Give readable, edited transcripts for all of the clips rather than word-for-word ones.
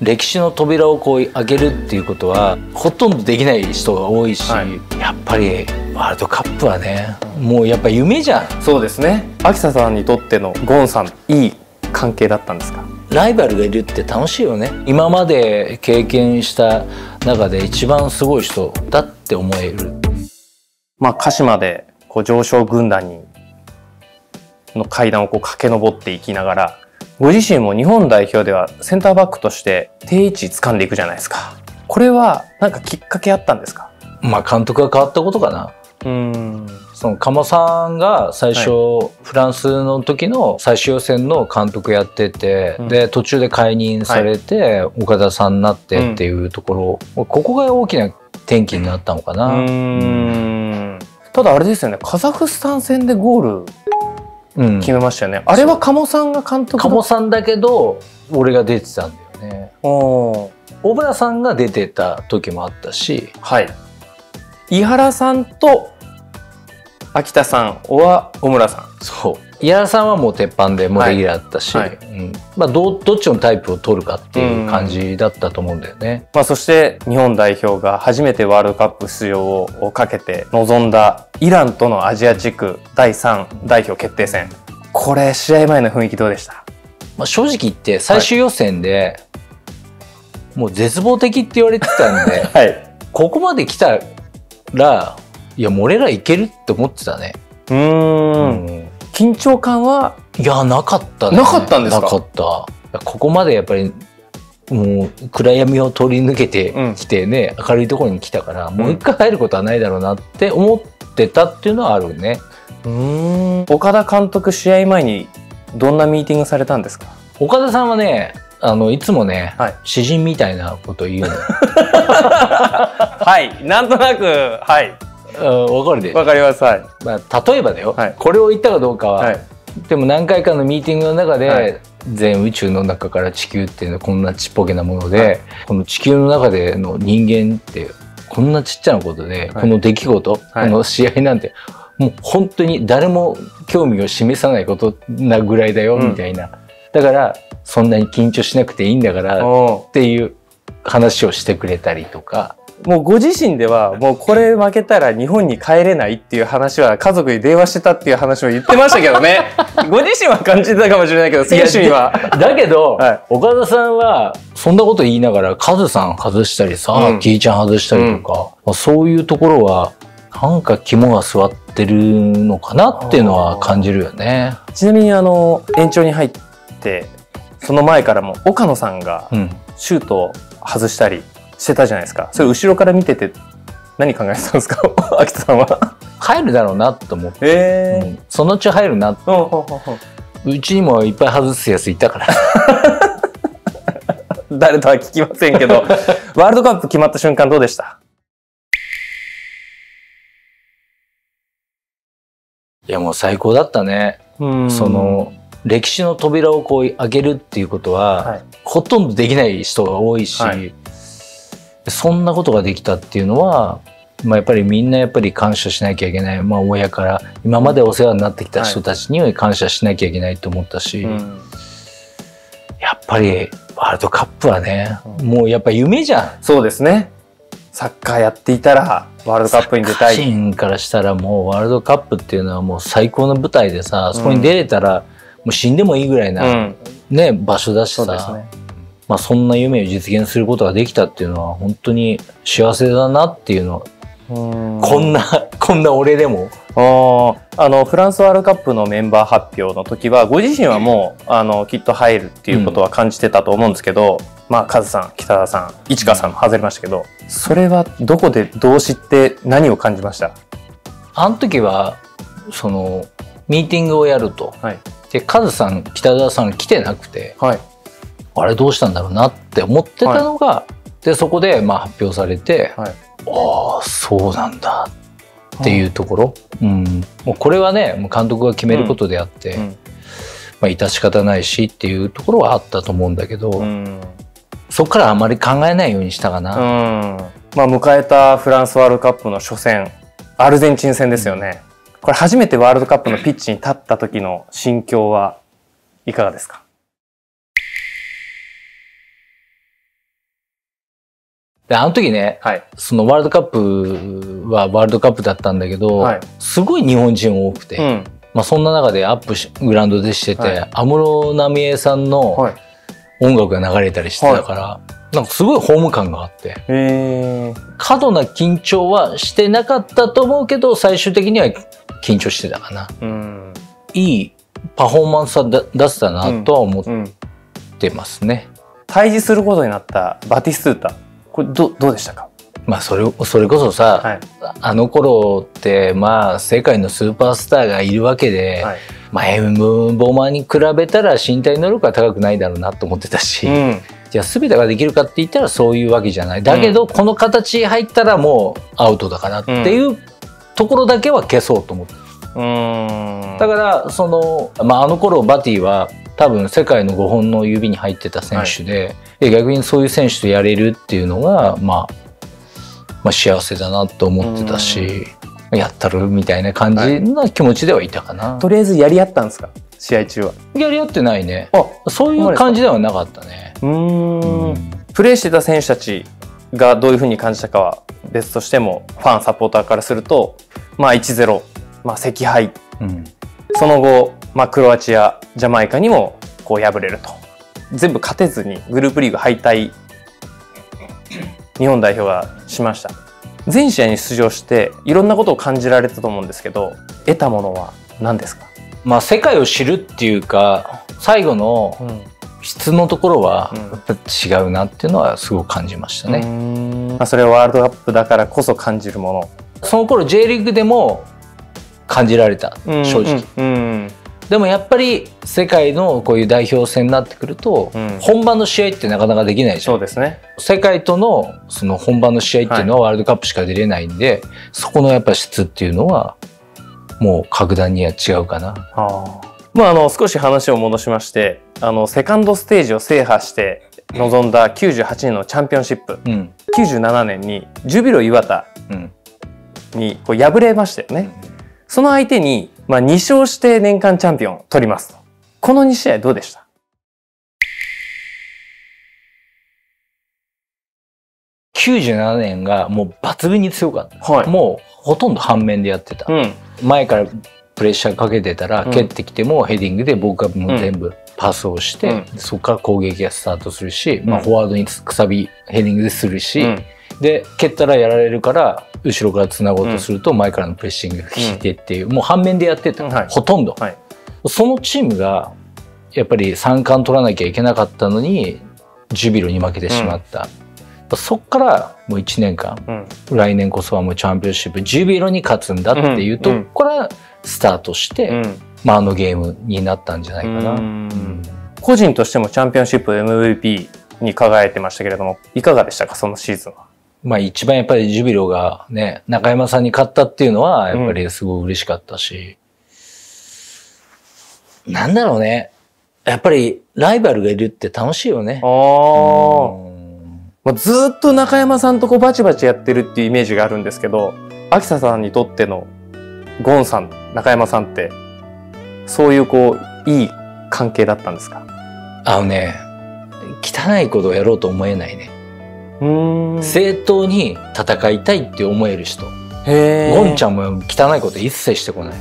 歴史の扉をこう開けるっていうことはほとんどできない人が多いし、はい、やっぱりワールドカップはね、もうやっぱ夢じゃん。そうですね。秋沙さんにとってのゴンさん、いい関係だったんですか？ライバルがいるって楽しいよね。今まで経験した中で一番すごい人だって思える。まあ鹿島でこう上昇軍団にの階段をこう駆け上っていきながら、ご自身も日本代表ではセンターバックとして定位置掴んでいくじゃないですか。これはなんかきっかけあったんですか？まあ監督が変わったことかな。その鴨さんが最初、はい、フランスの時の最終予選の監督やってて、で途中で解任されて、はい、岡田さんになってっていうところ、ここが大きな転機になったのかな。ただあれですよね、カザフスタン戦でゴール決めましたよね。あれは鴨さんが監督。鴨さんだけど俺が出てたんだよね。小原さんが出てた時もあったし、はい、井原さんと秋田さんは小村さん。そう。井原さんはもう鉄板でもうレギュラーだったし、まあどっちのタイプを取るかっていう感じだったと思うんだよね。まあそして日本代表が初めてワールドカップ出場をかけて臨んだイランとのアジア地区第3代表決定戦。これ試合前の雰囲気どうでした？まあ正直言って最終予選でもう絶望的って言われてたんで、はい、ここまで来たら。いや、もう俺らいけるって思ってたね。緊張感は、いや、なかったね。なかったんですか？なかった。ここまでやっぱり、もう暗闇を通り抜けてきてね、明るいところに来たから、もう一回入ることはないだろうなって思ってたっていうのはあるね。岡田監督、試合前にどんなミーティングされたんですか？岡田さんはね、いつもね、はい、詩人みたいなこと言うの。はい、なんとなく、はい。わかるで。わかります。はい。まあ例えばだよ。はい、これを言ったかどうかは、はい、でも何回かのミーティングの中で、はい、全宇宙の中から地球っていうのはこんなちっぽけなもので、はい、この地球の中での人間ってこんなちっちゃなことで、はい、この出来事、はい、この試合なんてもう本当に誰も興味を示さないことなぐらいだよ、みたいな。うん、だからそんなに緊張しなくていいんだからっていう話をしてくれたりとか。もうご自身ではもうこれ負けたら日本に帰れないっていう話は家族に電話してたっていう話も言ってましたけどね。ご自身は感じてたかもしれないけど、選手には。だけど、はい、岡田さんはそんなこと言いながらカズさん外したりさ、キイちゃん外したりとか、うん、そういうところはなんか肝が据わってるのかなっていうのは感じるよね。ちなみに延長に入ってその前からも岡野さんがシュートを外したり、してたじゃないですか。それ後ろから見てて何考えてたんですか？秋田さんは。入るだろうなと思って、そのうち入るなって。うちにもいっぱい外すやついたから誰とは聞きませんけどワールドカップ決まった瞬間どうでした？いや、もう最高だったね。その歴史の扉をこう開けるっていうことは、はい、ほとんどできない人が多いし、はい、そんなことができたっていうのは、まあ、やっぱりみんなやっぱり感謝しなきゃいけない、まあ、親から今までお世話になってきた人たちには感謝しなきゃいけないと思ったし、はい、やっぱりワールドカップはね、もうやっぱ夢じゃん。そうですね。サッカーやっていたらワールドカップに出たい。サッカー人からしたらもうワールドカップっていうのはもう最高の舞台でさ、そこに出れたらもう死んでもいいぐらいな、ね、場所だしさ。そうですね。まあそんな夢を実現することができたっていうのは本当に幸せだなっていうのは、こんな俺でも。フランスワールドカップのメンバー発表の時はご自身はもうきっと入るっていうことは感じてたと思うんですけど、まあカズさん、北田さん、市川さんも外れましたけど、それはどこでどう知って何を感じました？あの時はそのミーティングをやると、はい、でカズさん、北田さん来てなくて。はい、あれどうしたんだろうなって思ってたのが、はい、でそこでまあ発表されて、はい、ああそうなんだっていうところ、はい、もうこれはね、もう監督が決めることであって、まあ致し方ないしっていうところはあったと思うんだけど、そこからあまり考えないようにしたかな。まあ、迎えたフランスワールドカップの初戦、アルゼンチン戦ですよね。これ初めてワールドカップのピッチに立った時の心境はいかがですか？で、あの時ね、はい、そのワールドカップはワールドカップだったんだけど、はい、すごい日本人多くて、うん、まあそんな中でアップグラウンドでしてて、安室奈美恵さんの音楽が流れたりしてたから、はい、なんかすごいホーム感があって、過度な緊張はしてなかったと思うけど、最終的には緊張してたかな。うん、いいパフォーマンスは出せたなとは思ってますね。うんうん、対峙することになったバティストゥータ、これどうでしたか？まあそれこそさ、はい、あの頃ってまあ世界のスーパースターがいるわけで、はい、まあM−1に比べたら身体能力は高くないだろうなと思ってたし、うん、じゃあ全てができるかって言ったらそういうわけじゃない。だけどこの形入ったらもうアウトだからっていうところだけは消そうと思って。だからその、まあ、あの頃バティは多分世界の5本の指に入ってた選手で、はい、逆にそういう選手とやれるっていうのが、まあ、幸せだなと思ってたし、やったるみたいな感じな気持ちではいたかな。はい、とりあえずやり合ったんですか、試合中は？やり合ってないね。あ、そういう感じではなかったね。プレーしてた選手たちがどういうふうに感じたかは別としても、ファンサポーターからすると、まあ、1-0、まあ、惜敗、うん、その後、まあ、クロアチア、ジャマイカにもこう敗れると、全部勝てずにグループリーグ敗退、日本代表がしました。全試合に出場していろんなことを感じられたと思うんですけど、得たものは何ですか？まあ、世界を知るっていうか、最後の質のところはやっぱ違うなっていうのはすごく感じましたね。まあ、それはワールドカップだからこそ感じるもの。その頃 J リーグでも感じられた、正直。でもやっぱり世界のこういう代表戦になってくると、本番の試合ってなかなかできないじゃん。そうですね。世界とのその本番の試合っていうのはワールドカップしか出れないんで、はい、そこのやっぱ質っていうのはもう格段には違うかな。まあ、少し話を戻しまして、セカンドステージを制覇して臨んだ98年のチャンピオンシップ、うん、97年にジュビロ磐田にこう敗れましたよね。うん、その相手に、まあ、2勝して年間チャンピオンを取りますと。この2試合どうでした？97年がもう抜群に強かった。はい、もうほとんど反面でやってた。うん、前からプレッシャーかけてたら、蹴ってきてもヘディングで僕がもう全部パスをして、うん、そこから攻撃がスタートするし、うん、まあ、フォワードにくさびヘディングでするし、うん、で蹴ったらやられるから後ろからつなごうとすると前からのプレッシングが効いてっていう、もう反面でやってた、はい、ほとんど、はい、そのチームがやっぱり3冠取らなきゃいけなかったのにジュビロに負けてしまった、うん、そっからもう1年間、うん、来年こそはもうチャンピオンシップジュビロに勝つんだっていうとこからスタートして、うん、まあ、あのゲームになったんじゃないかな。うん、個人としてもチャンピオンシップ MVP に輝いてましたけれども、いかがでしたか、そのシーズンは？まあ一番やっぱりジュビロがね、中山さんに勝ったっていうのはやっぱりすごい嬉しかったし、うん、なんだろうね、やっぱりライバルがいるって楽しいよね。まあ、ずっと中山さんとこうバチバチやってるっていうイメージがあるんですけど、秋田さんにとってのゴンさん、中山さんってそういうこういい関係だったんですか？ね、汚いことをやろうと思えないね。正当に戦いたいって思える人。ゴンちゃんも汚いこと一切してこない。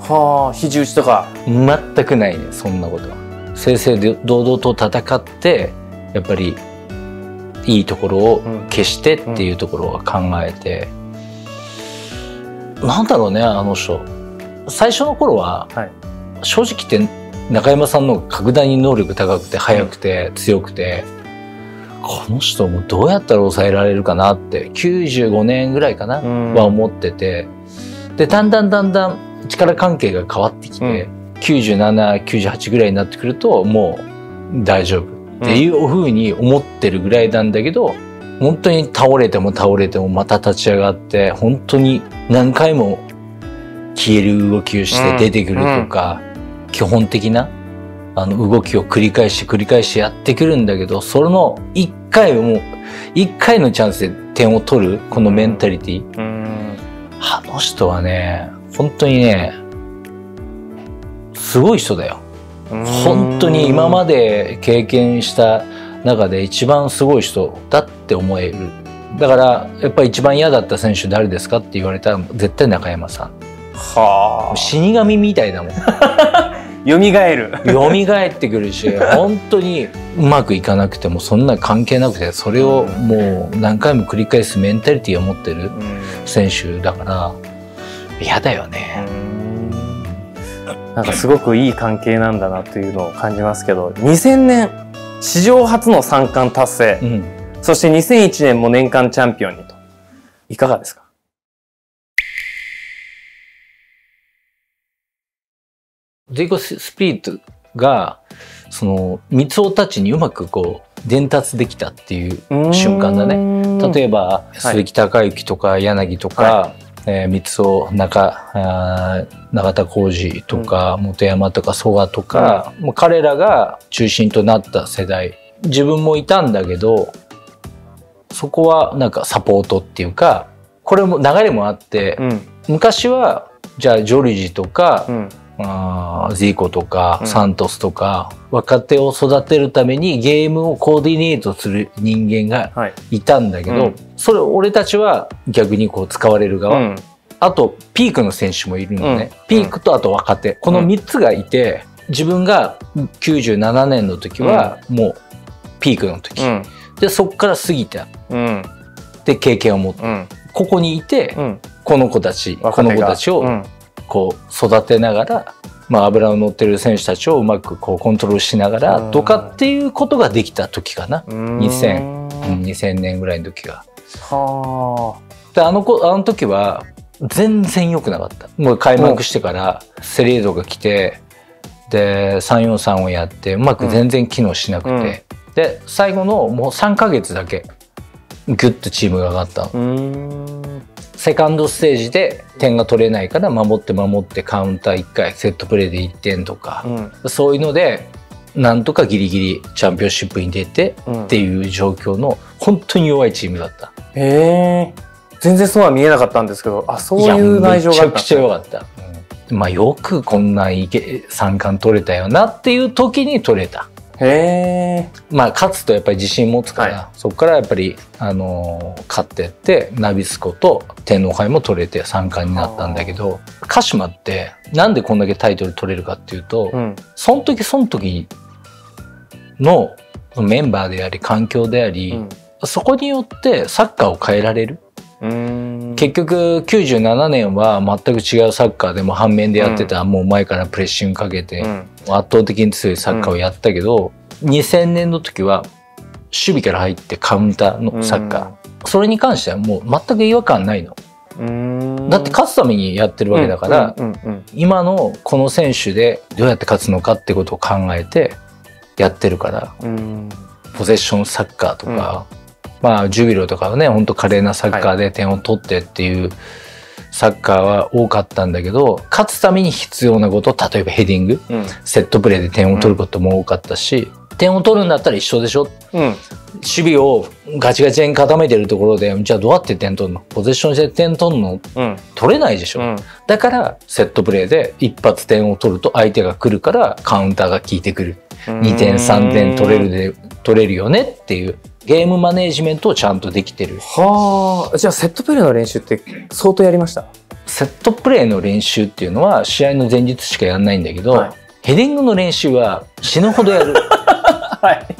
はあ、肘打ちとか全くないね、そんなことは。正々堂々と戦って、やっぱりいいところを消してっていうところは考えて、なんだろうね、あの人最初の頃は、はい、正直言って中山さんの方が格段に能力高くて速くて強くて。この人もどうやったら抑えられるかなって95年ぐらいかな、うん、は思ってて、でだんだん力関係が変わってきて、うん、97、98ぐらいになってくるともう大丈夫っていうふうに思ってるぐらいなんだけど、うん、本当に倒れてもまた立ち上がって、本当に何回も消える動きをして出てくるとか、うん、基本的な動きを繰り返してやってくるんだけど、その1回のチャンスで点を取るこのメンタリティ、あの人はね、本当にね、すごい人だよ。本当に今まで経験した中で一番すごい人だって思えるだからやっぱり一番嫌だった選手誰ですかって言われたら絶対中山さん。はあ、死神みたいだもん。よみがえる。よみがえってくるし、本当にうまくいかなくてもそんな関係なくて、それをもう何回も繰り返すメンタリティーを持ってる選手だから嫌だよね。なんかすごくいい関係なんだなというのを感じますけど、2000年史上初の3冠達成、うん、そして2001年も年間チャンピオンにと、いかがですか？ジェイコ・スピリットがその三尾たちにうまくこう伝達できたっていう瞬間だね。例えば鈴木孝之とか柳とか、はい、三尾、永田浩二とか、うん、本山とか曽我とか、うん、もう彼らが中心となった世代、自分もいたんだけど、そこはなんかサポートっていうか、これも流れもあって、うん、昔はじゃあジョルジとか、うん、ジーコとかサントスとか、うん、若手を育てるためにゲームをコーディネートする人間がいたんだけど、はい、うん、それ俺たちは逆にこう使われる側、うん、あとピークの選手もいるのね、うん、ピークとあと若手、この3つがいて、自分が97年の時はもうピークの時、うん、でそこから過ぎた、うん、で経験を持って、うん、ここにいて、うん、この子たちを、うん、こう育てながら、まあ、脂の乗ってる選手たちをうまくこうコントロールしながらとかっていうことができた時かな、2000年ぐらいの時が。はで、あの時は全然良くなかった。もう開幕してからセリエドが来て、で343をやってうまく全然機能しなくて、うんうん、で最後のもう3ヶ月だけギュッとチームが上がったの。セカンドステージで点が取れないから守ってカウンター1回セットプレーで1点とか、うん、そういうのでなんとかギリギリチャンピオンシップに出てっていう状況の本当に弱いチームだった。うん、全然そうは見えなかったんですけど、あ、そういう内情があった。めちゃくちゃ弱かった。うん、まあよくこんな三冠取れたよなっていう時に取れた。まあ勝つとやっぱり自信持つから、はい、そこからやっぱり、勝ってってナビスコと天皇杯も取れて3冠になったんだけど、鹿島ってなんでこんだけタイトル取れるかっていうと、うん、その時のメンバーであり環境であり、うん、そこによってサッカーを変えられる。結局97年は全く違うサッカーでも反面でやってた、うん、もう前からプレッシングかけて、うん、圧倒的に強いサッカーをやったけど、うん、2000年の時は守備から入ってカウンターのサッカー、うん、それに関してはもう全く違和感ないの。だって勝つためにやってるわけだから、今のこの選手でどうやって勝つのかってことを考えてやってるから、うん、ポゼッションサッカーとか。うん、まあ、ジュビロとかはね、本当華麗なサッカーで点を取ってっていうサッカーは多かったんだけど、勝つために必要なこと、例えばヘディング、うん、セットプレーで点を取ることも多かったし、うん、点を取るんだったら一緒でしょ、うん、守備をガチガチに固めてるところで、じゃあどうやって点取るの、ポゼッションして点取るの、うん、取れないでしょ、うん、だからセットプレーで一発点を取ると相手が来るからカウンターが効いてくる、2点3点取れるよねっていう。ゲームマネージメントをちゃんとできてる。はあ、じゃあセットプレーの練習って相当やりました？セットプレーの練習っていうのは試合の前日しかやんないんだけど、はい、ヘディングの練習は死ぬほどやる。はい、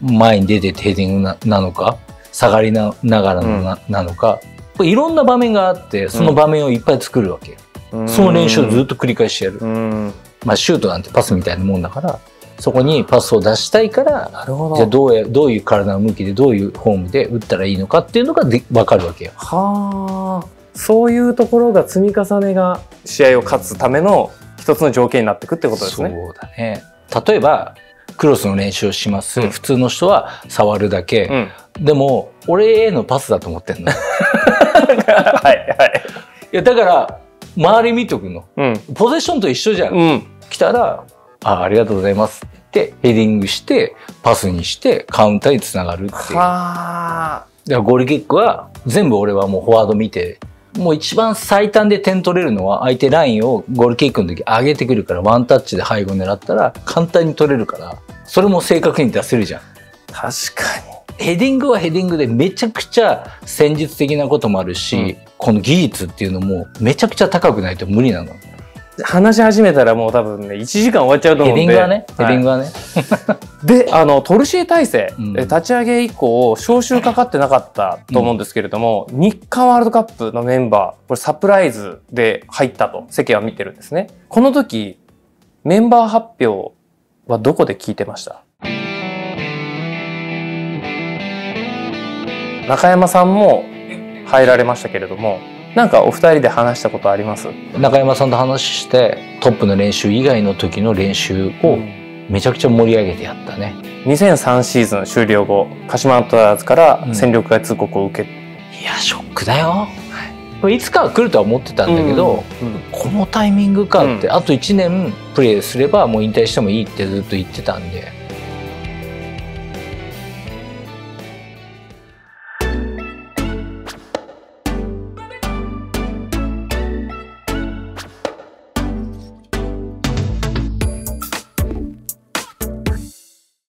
前に出ててヘディング なのか、下がりながらのなのか、いろんな場面があって、その場面をいっぱい作るわけ、うん、その練習をずっと繰り返してやる、うん、まあシュートなんてパスみたいなもんだから、そこにパスを出したいから、じゃあどういう体の向きでどういうフォームで打ったらいいのかっていうのが分かるわけよ。はあ、そういうところが積み重ねが試合を勝つための一つの条件になってくってことですね。そうだね。例えばクロスの練習をします、うん、普通の人は触るだけ、うん、でも俺へのパスだと思ってんの。はい、いやだから周り見とくの、うん、ポゼッションと一緒じゃん、うん、来たらありがとうございますってヘディングしてパスにしてカウンターにつながるっていう。はー。だからゴールキックは全部俺はもうフォワード見て、もう一番最短で点取れるのは相手ラインをゴールキックの時上げてくるから、ワンタッチで背後狙ったら簡単に取れるから、それも正確に出せるじゃん。確かに。ヘディングはヘディングでめちゃくちゃ戦術的なこともあるし、うん、この技術っていうのもめちゃくちゃ高くないと無理なの。話し始めたらもう多分ね1時間終わっちゃうと思うんで、ヘディングはね、ヘディングはね、はい、でトルシエ体制、うん、立ち上げ以降招集かかってなかったと思うんですけれども、うん、日韓ワールドカップのメンバーこれサプライズで入ったと世間は見てるんですね。この時メンバー発表はどこで聞いてました？中山さんも入られましたけれども、なんかお二人で話したことあります？中山さんと話してトップの練習以外の時の練習をめちゃくちゃ盛り上げてやったね。2003シーズン終了後、鹿島アントラーズから戦力外通告を受け、いやショックだよ。いつかは来るとは思ってたんだけど、このタイミングかって、あと1年プレーすればもう引退してもいいってずっと言ってたんで、